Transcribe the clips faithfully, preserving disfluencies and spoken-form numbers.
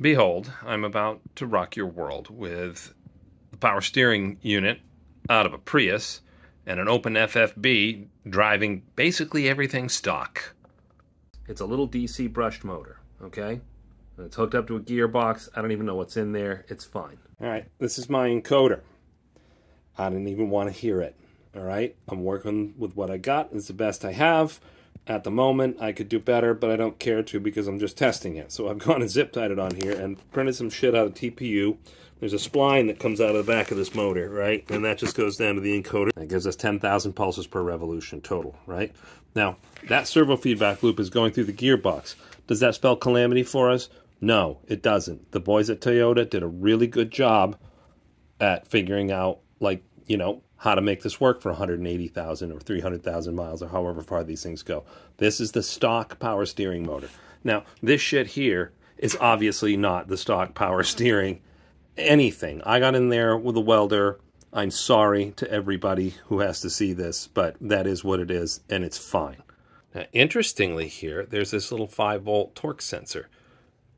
Behold, I'm about to rock your world with the power steering unit out of a Prius and an Open F F B driving basically everything stock. It's a little D C brushed motor, okay? And it's hooked up to a gearbox. I don't even know what's in there. It's fine. All right, this is my encoder. I didn't even want to hear it, all right? I'm working with what I got. It's the best I have. At the moment, I could do better, but I don't care to because I'm just testing it. So I've gone and zip-tied it on here and printed some shit out of T P U. There's a spline that comes out of the back of this motor, right? And that just goes down to the encoder. That gives us ten thousand pulses per revolution total, right? Now, that servo feedback loop is going through the gearbox. Does that spell calamity for us? No, it doesn't. The boys at Toyota did a really good job at figuring out, like, you know, how to make this work for one hundred eighty thousand or three hundred thousand miles or however far these things go. This is the stock power steering motor. Now, this shit here is obviously not the stock power steering anything. I got in there with a welder. I'm sorry to everybody who has to see this, but that is what it is, and it's fine. Now, interestingly here, there's this little five volt torque sensor.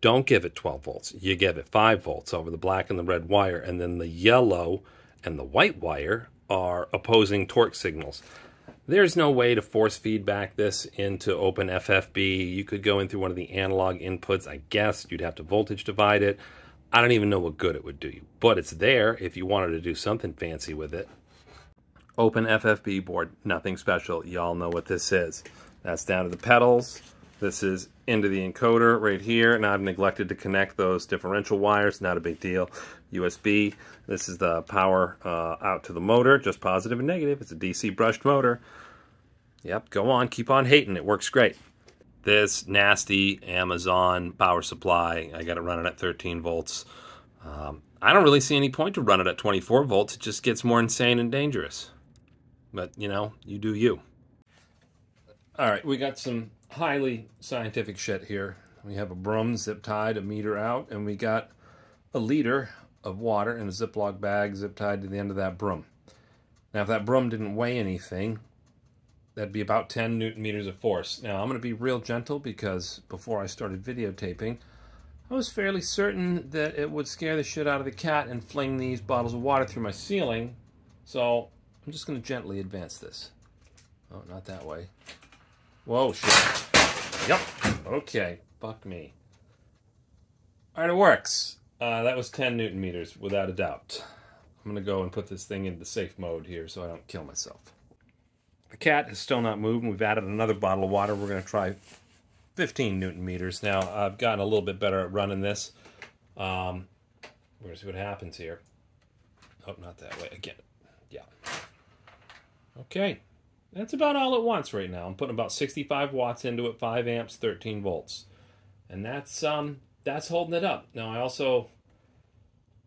Don't give it twelve volts. You give it five volts over the black and the red wire, and then the yellow and the white wire are opposing torque signals. There's no way to force feedback this into Open F F B. You could go in through one of the analog inputs, I guess. You'd have to voltage divide it. I don't even know what good it would do you, but it's there if you wanted to do something fancy with it. Open F F B board, nothing special. Y'all know what this is. That's down to the pedals. This is into the encoder right here, and I've neglected to connect those differential wires. Not a big deal. U S B. This is the power uh, out to the motor, just positive and negative. It's a D C brushed motor. Yep, go on, keep on hating. It works great. This nasty Amazon power supply, I got it running at thirteen volts. Um, I don't really see any point to run it at twenty-four volts. It just gets more insane and dangerous. But, you know, you do you. All right, we got some highly scientific shit here. We have a broom zip tied a meter out, and we got a liter of water in a Ziploc bag zip tied to the end of that broom. Now, if that broom didn't weigh anything, that'd be about ten newton meters of force. Now, I'm going to be real gentle because before I started videotaping, I was fairly certain that it would scare the shit out of the cat and fling these bottles of water through my ceiling. So I'm just going to gently advance this. Oh, not that way. Whoa, shit. Yep. Okay. Fuck me. All right, it works. Uh, that was ten newton meters, without a doubt. I'm going to go and put this thing into safe mode here so I don't kill myself. The cat has still not moved, and we've added another bottle of water. We're going to try fifteen newton meters. Now, I've gotten a little bit better at running this. Um, we're going to see what happens here. Oh, not that way. Again. Yeah. Okay. That's about all it wants right now. I'm putting about sixty-five watts into it, five amps, thirteen volts. And that's um that's holding it up. Now, I also,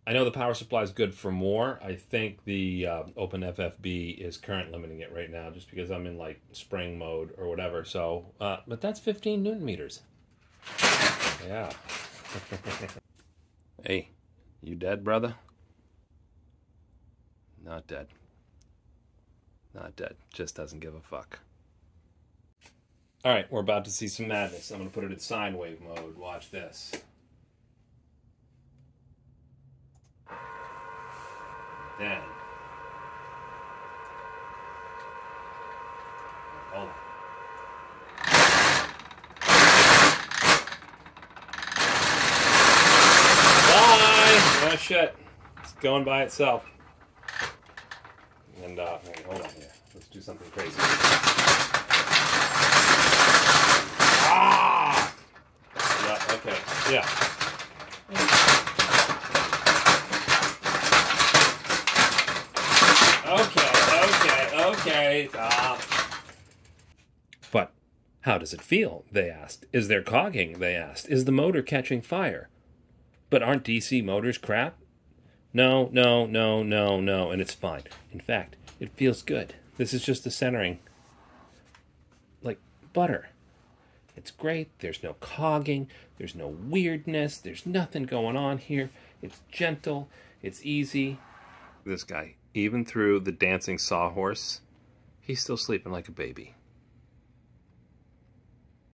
I know the power supply is good for more. I think the uh, Open F F B is current limiting it right now just because I'm in, like, spring mode or whatever. So, uh, but that's fifteen newton meters. Yeah. Hey, you dead, brother? Not dead. Not dead. Just doesn't give a fuck. All right, we're about to see some madness. I'm going to put it in sine wave mode. Watch this. Then. Hold on. Bye! Oh, shit. It's going by itself. And, uh, hold on here. Let's do something crazy. Ah! Yeah, okay. Yeah. Okay, okay, okay. Uh. But how does it feel? They asked. Is there cogging? They asked. Is the motor catching fire? But aren't D C motors crap? No, no, no, no, no, and it's fine. In fact, it feels good. This is just the centering. Like butter. It's great. There's no cogging. There's no weirdness. There's nothing going on here. It's gentle. It's easy. This guy, even through the dancing sawhorse, he's still sleeping like a baby.